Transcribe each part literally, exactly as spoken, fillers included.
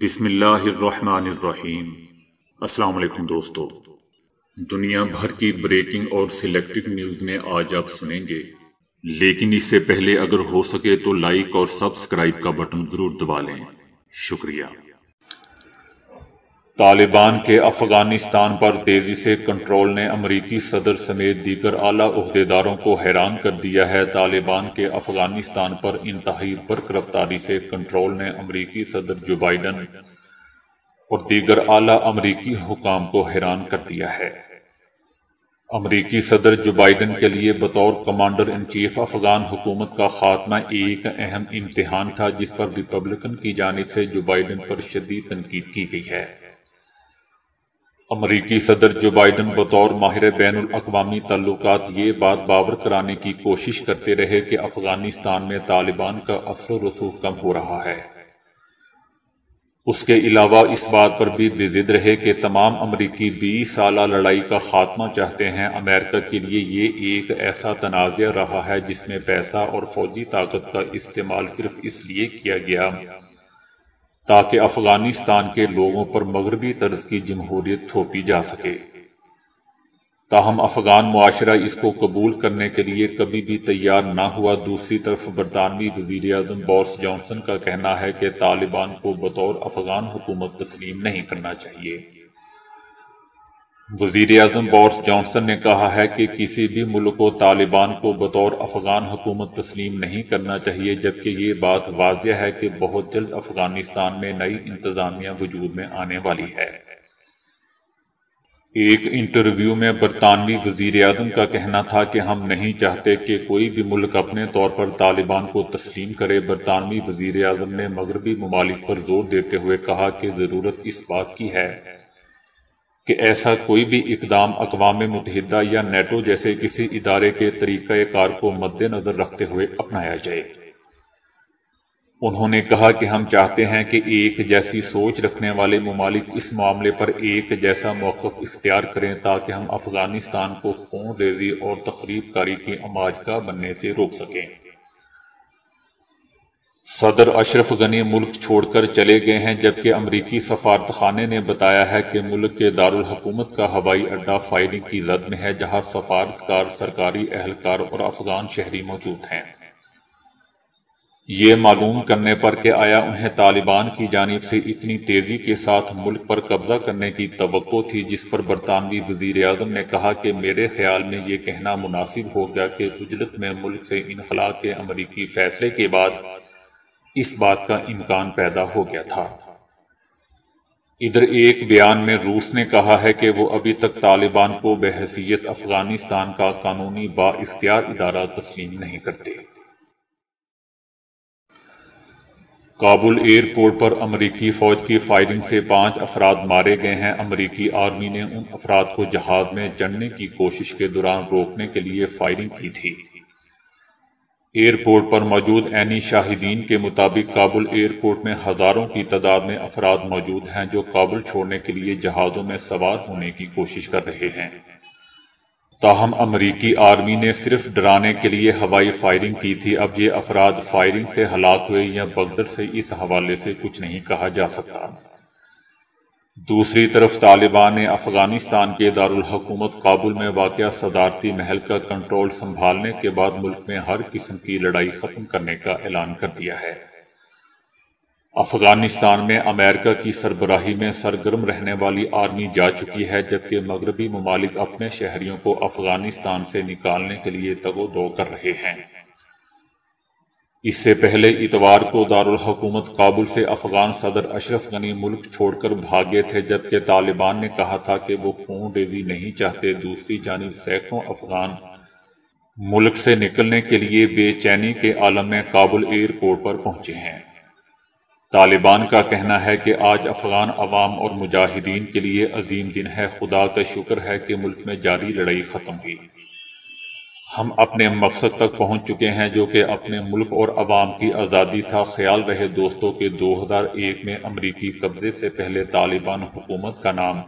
बिस्मिल्लाहिर्रहमानिर्रहीम। अस्सलाम वालेकुम दोस्तों, दुनिया भर की ब्रेकिंग और सिलेक्टिव न्यूज़ में आज आप सुनेंगे, लेकिन इससे पहले अगर हो सके तो लाइक और सब्सक्राइब का बटन जरूर दबा लें, शुक्रिया। तालिबान के अफगानिस्तान पर तेजी से कंट्रोल ने अमरीकी सदर समेत दीगर आला उहदेदारों को हैरान कर दिया है। तालिबान के अफगानिस्तान पर इंतहाई बर्क रफ्तारी से कंट्रोल ने अमरीकी सदर जो बाइडन और दीगर आला अमरीकी हुकाम को हैरान कर दिया है। अमरीकी सदर जो बाइडन के लिए बतौर कमांडर इन चीफ अफगान हुकूमत का खात्मा एक अहम इम्तिहान था, जिस पर रिपब्लिकन की जानिब से जो बाइडन पर शदीद तनकीद की गई है। अमरीकी सदर जो बाइडन बतौर माहिर बैनुल अक्वामी ताल्लुकात ये बात बावर कराने की कोशिश करते रहे कि अफगानिस्तान में तालिबान का असर रसूख कम हो रहा है। उसके अलावा इस बात पर भी बेजिद रहे कि तमाम अमरीकी बीस साला लड़ाई का खात्मा चाहते हैं। अमेरिका के लिए ये एक ऐसा तनाज़ा रहा है जिसमें पैसा और फौजी ताकत का इस्तेमाल सिर्फ इसलिए किया गया ताकि अफगानिस्तान के लोगों पर मगरबी तर्ज की जमहूरियत थोपी जा सके। ताहम अफगान मुआशरा इसको कबूल करने के लिए कभी भी तैयार ना हुआ। दूसरी तरफ बरतानवी वज़ीर आज़म बोरिस जॉनसन का कहना है कि तालिबान को बतौर अफगान हुकूमत तस्लीम नहीं करना चाहिए। वज़ीर आज़म बोरिस जॉनसन ने कहा है कि किसी भी मुल्क को तालिबान को बतौर अफगान हुकूमत तस्लीम नहीं करना चाहिए, जबकि ये बात वाज़ेह है कि बहुत जल्द अफगानिस्तान में नई इंतज़ामिया वजूद में आने वाली है। एक इंटरव्यू में बरतानवी वज़ीर आज़म का कहना था कि हम नहीं चाहते कि कोई भी मुल्क अपने तौर पर तालिबान को तस्लीम करे। बरतानवी वज़ीर आज़म ने मगरबी ममालिक पर जोर देते हुए कहा कि ज़रूरत इस बात की है कि ऐसा कोई भी इकदाम अक़वाम मुत्तहिदा या नेटो जैसे किसी इदारे के तरीक़े कार को मद्देनज़र रखते हुए अपनाया जाए। उन्होंने कहा कि हम चाहते हैं कि एक जैसी सोच रखने वाले ममालिक इस मामले पर एक जैसा मौक़िफ़ इख्तियार करें ताकि हम अफगानिस्तान को खून रेजी और तख़रीबकारी की अमाज का बनने से रोक सकें। सदर अशरफ गनी मुल्क छोड़कर चले गए हैं, जबकि अमरीकी सफारतखाने ने बताया है कि मुल्क के दारुल हुकूमत का हवाई अड्डा फायरिंग की जद में है, जहाँ सफारतकार, सरकारी एहलकार और अफगान शहरी मौजूद हैं। ये मालूम करने पर कि आया उन्हें तालिबान की जानिब से इतनी तेज़ी के साथ मुल्क पर कब्जा करने की तवक्को थी, जिस पर बरतानवी वज़ीर आज़म ने कहा कि मेरे ख्याल में ये कहना मुनासिब होगा कि उजलत में मुल्क से इनखला के अमरीकी फैसले के बाद इस बात का इम्कान पैदा हो गया था। इधर एक बयान में रूस ने कहा है कि वो अभी तक तालिबान को बहैसियत अफगानिस्तान का कानूनी बाइख्तियार इदारा तस्लीम नहीं करते। काबुल एयरपोर्ट पर अमरीकी फ़ौज की फायरिंग से पाँच अफराद मारे गए हैं। अमरीकी आर्मी ने उन अफराद को जहाज़ में चढ़ने की कोशिश के दौरान रोकने के लिए फायरिंग की थी। एयरपोर्ट पर मौजूद ऐनी शाहिदीन के मुताबिक काबुल एयरपोर्ट में हज़ारों की तादाद में अफराद मौजूद हैं जो काबुल छोड़ने के लिए जहाज़ों में सवार होने की कोशिश कर रहे हैं। ताहम अमरीकी आर्मी ने सिर्फ डराने के लिए हवाई फायरिंग की थी। अब ये अफराद फायरिंग से हलाक हुए या बगदर से, इस हवाले से कुछ नहीं कहा जा सकता। दूसरी तरफ तालिबान ने अफगानिस्तान के दारुल हुकूमत काबुल में वाक़या सदारती महल का कंट्रोल संभालने के बाद मुल्क में हर किस्म की लड़ाई ख़त्म करने का ऐलान कर दिया है। अफगानिस्तान में अमेरिका की सरबराही में सरगर्म रहने वाली आर्मी जा चुकी है, जबकि मगरबी ममालिक अपने शहरियों को अफगानिस्तान से निकालने के लिए तगोदो कर रहे हैं। इससे पहले इतवार को दारुल हुकूमत काबुल से अफगान सदर अशरफ गनी मुल्क छोड़कर भागे थे, जबकि तालिबान ने कहा था कि वो खून रेजी नहीं चाहते। दूसरी जानिब सैकड़ों अफगान मुल्क से निकलने के लिए बेचैनी के आलम में काबुल एयरपोर्ट पर पहुंचे हैं। तालिबान का कहना है कि आज अफगान अवाम और मुजाहिदीन के लिए अजीम दिन है। खुदा का शुक्र है कि मुल्क में जारी लड़ाई ख़त्म हुई, हम अपने मकसद तक पहुंच चुके हैं जो कि अपने मुल्क और अवाम की आज़ादी था। ख्याल रहे दोस्तों के दो हज़ार एक में अमरीकी कब्ज़े से पहले तालिबान हुकूमत का नाम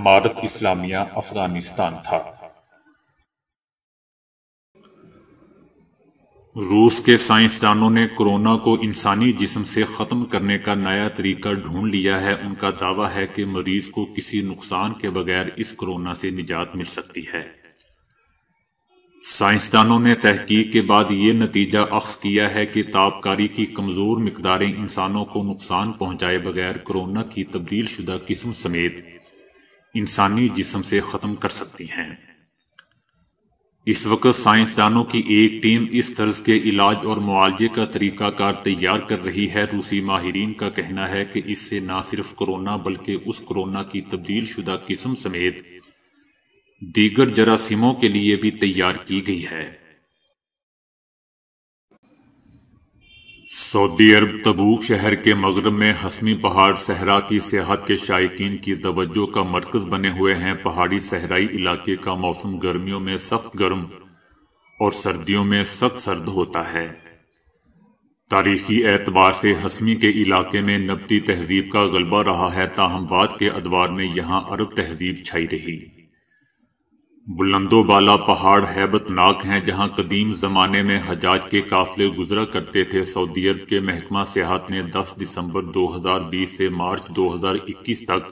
इमारत इस्लामिया अफ़गानिस्तान था। रूस के साइंसदानों ने कोरोना को इंसानी जिस्म से ख़त्म करने का नया तरीका ढूंढ लिया है। उनका दावा है कि मरीज को किसी नुकसान के बगैर इस कोरोना से निजात मिल सकती है। साइंसदानों ने तहकीक के बाद ये नतीजा अख्स किया है कि तापकारी की कमज़ोर मकदारें इंसानों को नुकसान पहुँचाए बगैर कोरोना की तब्दील शुदा किस्म समेत इंसानी जिस्म से ख़त्म कर सकती हैं। इस वक्त साइंसदानों की एक टीम इस तर्ज के इलाज और मुआलजे का तरीकाकार तैयार कर रही है। रूसी माहिरीन का कहना है कि इससे ना सिर्फ कोरोना बल्कि उस कोरोना की तब्दील शुदा किस्म समेत दीगर जरासीमों के लिए भी तैयार की गई है। सऊदी अरब तबूक शहर के मगरब में हसमी पहाड़ सहरा की सेहत के शायकीन की तवज्जो का मरकज़ बने हुए हैं। पहाड़ी सहराई इलाके का मौसम गर्मियों में सख्त गर्म और सर्दियों में सख्त सर्द होता है। तारीखी एतबार से हसमी के इलाके में नबती तहजीब का गलबा रहा है, ताहम बाद के अदवार में यहाँ अरब तहजीब छाई रही। बुलंदो बाला पहाड़ हैबतनाक हैं, जहां कदीम ज़माने में हजाज के काफ़िले गुजरा करते थे। सऊदी अरब के महकमा सेहत ने दस दिसंबर दो हज़ार बीस से मार्च दो हज़ार इक्कीस तक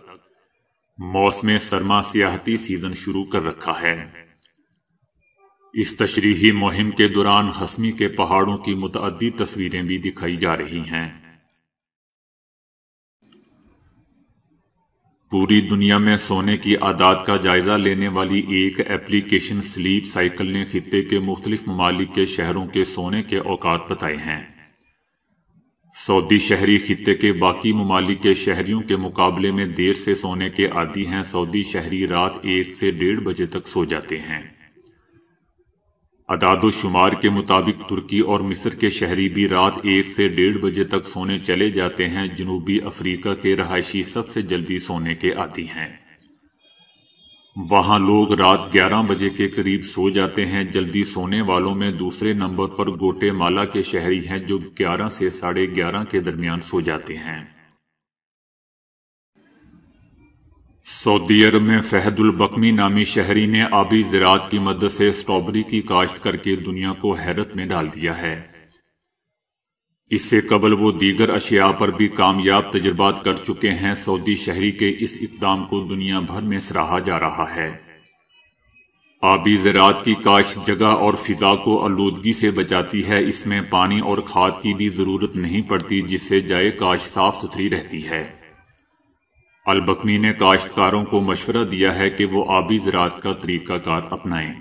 मौसम सरमा सियाहती सीज़न शुरू कर रखा है। इस तशरीही मुहिम के दौरान हसमी के पहाड़ों की मुतअद्दी तस्वीरें भी दिखाई जा रही हैं। पूरी दुनिया में सोने की आदत का जायज़ा लेने वाली एक एप्लीकेशन स्लीप साइकिल ने खित्ते के मुख्तलिफ ममालिक के शहरों के सोने के औकात बताए हैं। सऊदी शहरी खित्ते के बाकी ममालिक के शहरियों के मुकाबले में देर से सोने के आदी हैं। सऊदी शहरी रात एक से डेढ़ बजे तक सो जाते हैं। अदाद शुमार के मुताबिक तुर्की और मिस्र के शहरी भी रात एक से डेढ़ बजे तक सोने चले जाते हैं। जनूबी अफ्रीका के रहायशी सबसे जल्दी सोने के आती हैं। वहाँ लोग रात ग्यारह बजे के करीब सो जाते हैं। जल्दी सोने वालों में दूसरे नंबर पर गोटेमाला के शहरी हैं, जो ग्यारह से साढ़े ग्यारह के दरमियान सो जाते हैं। सऊदी अरब में फहदुलबकमी नामी शहरी ने आबी ज़राअत की मदद से स्ट्रॉबेरी की काश्त करके दुनिया को हैरत में डाल दिया है। इससे कबल वो दीगर अशिया पर भी कामयाब तजर्बात कर चुके हैं। सऊदी शहरी के इस इक़दाम को दुनिया भर में सराहा जा रहा है। आबी ज़राअत की काश्त जगह और फ़िज़ा को आलूदगी से बचाती है। इसमें पानी और खाद की भी ज़रूरत नहीं पड़ती, जिससे जाए काश्त साफ़ सुथरी रहती है। अलबकमी ने काश्तकारों को मशवरा दिया है कि वो आबी ज़राअत का तरीकाकार अपनाएं।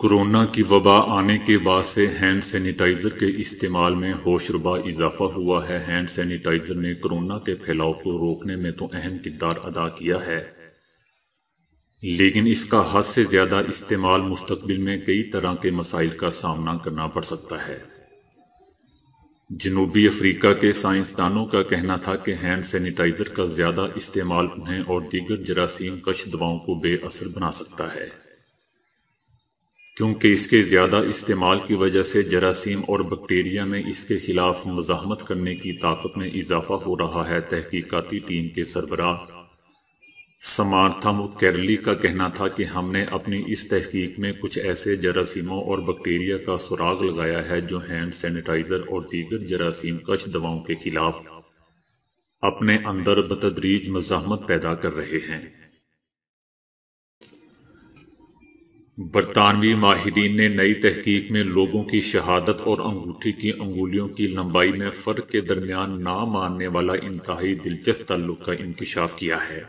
कोरोना की वबा आने के बाद से हैंड सैनिटाइज़र के इस्तेमाल में होशरुबा इजाफा हुआ है। हैंड सैनिटाइज़र ने कोरोना के फैलाव को रोकने में तो अहम किरदार अदा किया है, लेकिन इसका हद से ज़्यादा इस्तेमाल मुस्तकबिल में कई तरह के मसाइल का सामना करना पड़ सकता है। जनूबी अफ्रीका के साइंसदानों का कहना था कि हैंड सैनिटाइज़र का ज़्यादा इस्तेमाल उन्हें और दीगर जरासीम कश दवाओं को बेअसर बना सकता है, क्योंकि इसके ज़्यादा इस्तेमाल की वजह से जरासीम और बैक्टीरिया में इसके खिलाफ मुज़ाहमत करने की ताकत में इजाफा हो रहा है। तहकीकाती टीम के सरबराह समार्थामु कैरली का कहना था कि हमने अपनी इस तहकीक में कुछ ऐसे जरासीमों और बैक्टीरिया का सुराग लगाया है जो हैंड सैनिटाइज़र और दीगर जरासीम कश दवाओं के खिलाफ अपने अंदर बतदरीज मज़ाहमत पैदा कर रहे हैं। बरतानवी माहिरीन ने नई तहकीक में लोगों की शहादत और अंगूठी की अंगुलियों की लंबाई में फ़र्क के दरमियान ना मानने वाला इंतहाई दिलचस्प ताल्लुक़ का इंकिशाफ किया है।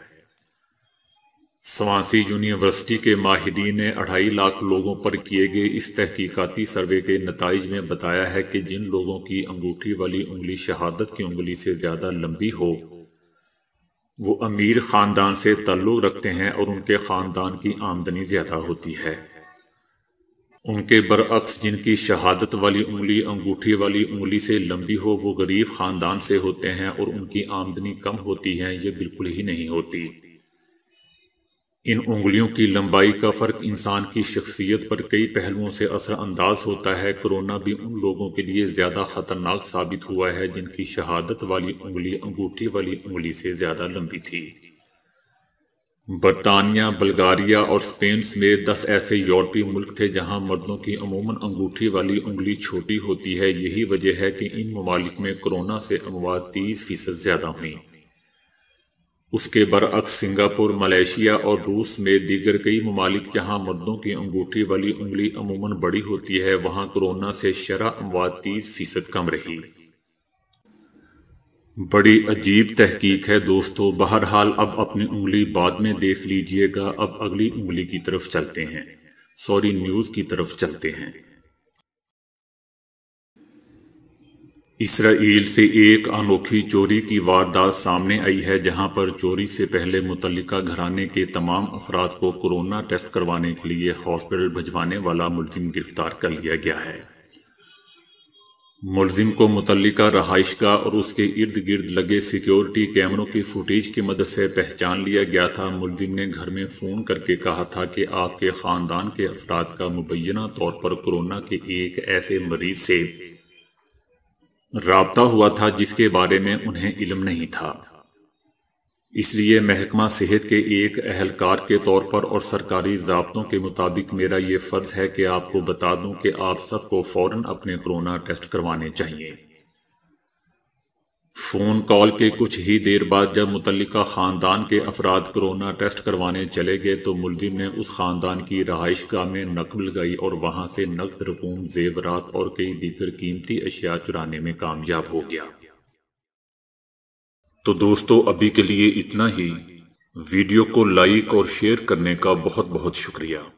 स्वांसी यूनिवर्सिटी के माहिरीन ने अढ़ाई लाख लोगों पर किए गए इस तहकीकाती सर्वे के नतीजे में बताया है कि जिन लोगों की अंगूठी वाली उंगली शहादत की उंगली से ज़्यादा लंबी हो, वो अमीर ख़ानदान से ताल्लुक़ रखते हैं और उनके ख़ानदान की आमदनी ज़्यादा होती है। उनके बरअक्स जिनकी शहादत वाली उंगली अंगूठी वाली उंगली से लंबी हो, वो गरीब ख़ानदान से होते हैं और उनकी आमदनी कम होती है या बिल्कुल ही नहीं होती। इन उंगलियों की लंबाई का फ़र्क इंसान की शख्सियत पर कई पहलुओं से असरअंदाज होता है। कोरोना भी उन लोगों के लिए ज़्यादा ख़तरनाक साबित हुआ है जिनकी शहादत वाली उंगली अंगूठी वाली उंगली से ज़्यादा लंबी थी। बरतानिया, बल्गारिया और स्पेन समेत दस ऐसे यूरोपीय मुल्क थे जहां मर्दों की अमूमन अंगूठी वाली उंगली छोटी होती है। यही वजह है कि इन ममालिक में कोरोना से अमवात तीस फीसद ज़्यादा हुई। उसके बरअक्स सिंगापुर, मलेशिया और रूस समेत दीगर कई ममालिक जहां मर्दों की अंगूठी वाली उंगली अमूमन बड़ी होती है, वहाँ कोरोना से शरह अमवात तीस फीसद कम रही। बड़ी अजीब तहकीक है दोस्तों। बहरहाल अब अपनी उंगली बाद में देख लीजिएगा। अब अगली उंगली की तरफ चलते हैं, सॉरी न्यूज़ की तरफ चलते हैं। इसराइल से एक अनोखी चोरी की वारदात सामने आई है, जहां पर चोरी से पहले मुतल्लिका घराने के तमाम अफराद को कोरोना टेस्ट करवाने के लिए हॉस्पिटल भिजवाने वाला मुलजिम गिरफ्तार कर लिया गया है। मुलजिम को मुतल्लिका रहाइशगाह और उसके इर्द गिर्द लगे सिक्योरिटी कैमरों की फुटेज की मदद से पहचान लिया गया था। मुलजिम ने घर में फ़ोन करके कहा था कि आपके ख़ानदान के अफराद का मुबैना तौर पर कोरोना के एक ऐसे मरीज़ से राबता हुआ था जिसके बारे में उन्हें इल्म नहीं था, इसलिए महकमा सेहत के एक अहलकार के तौर पर और सरकारी ज़ाब्तों के मुताबिक मेरा ये फ़र्ज़ है कि आपको बता दूं कि आप सबको फ़ौरन अपने कोरोना टेस्ट करवाने चाहिए। फ़ोन कॉल के कुछ ही देर बाद जब मुतल्लिका ख़ानदान के अफराद कोरोना टेस्ट करवाने चले गए तो मुलजिम ने उस ख़ानदान की रहाइशगाह में नकब लगाई और वहाँ से नकद रकूम, जेवरात और कई दीगर कीमती अशिया चुराने में कामयाब हो गया। तो दोस्तों अभी के लिए इतना ही। वीडियो को लाइक और शेयर करने का बहुत बहुत शुक्रिया।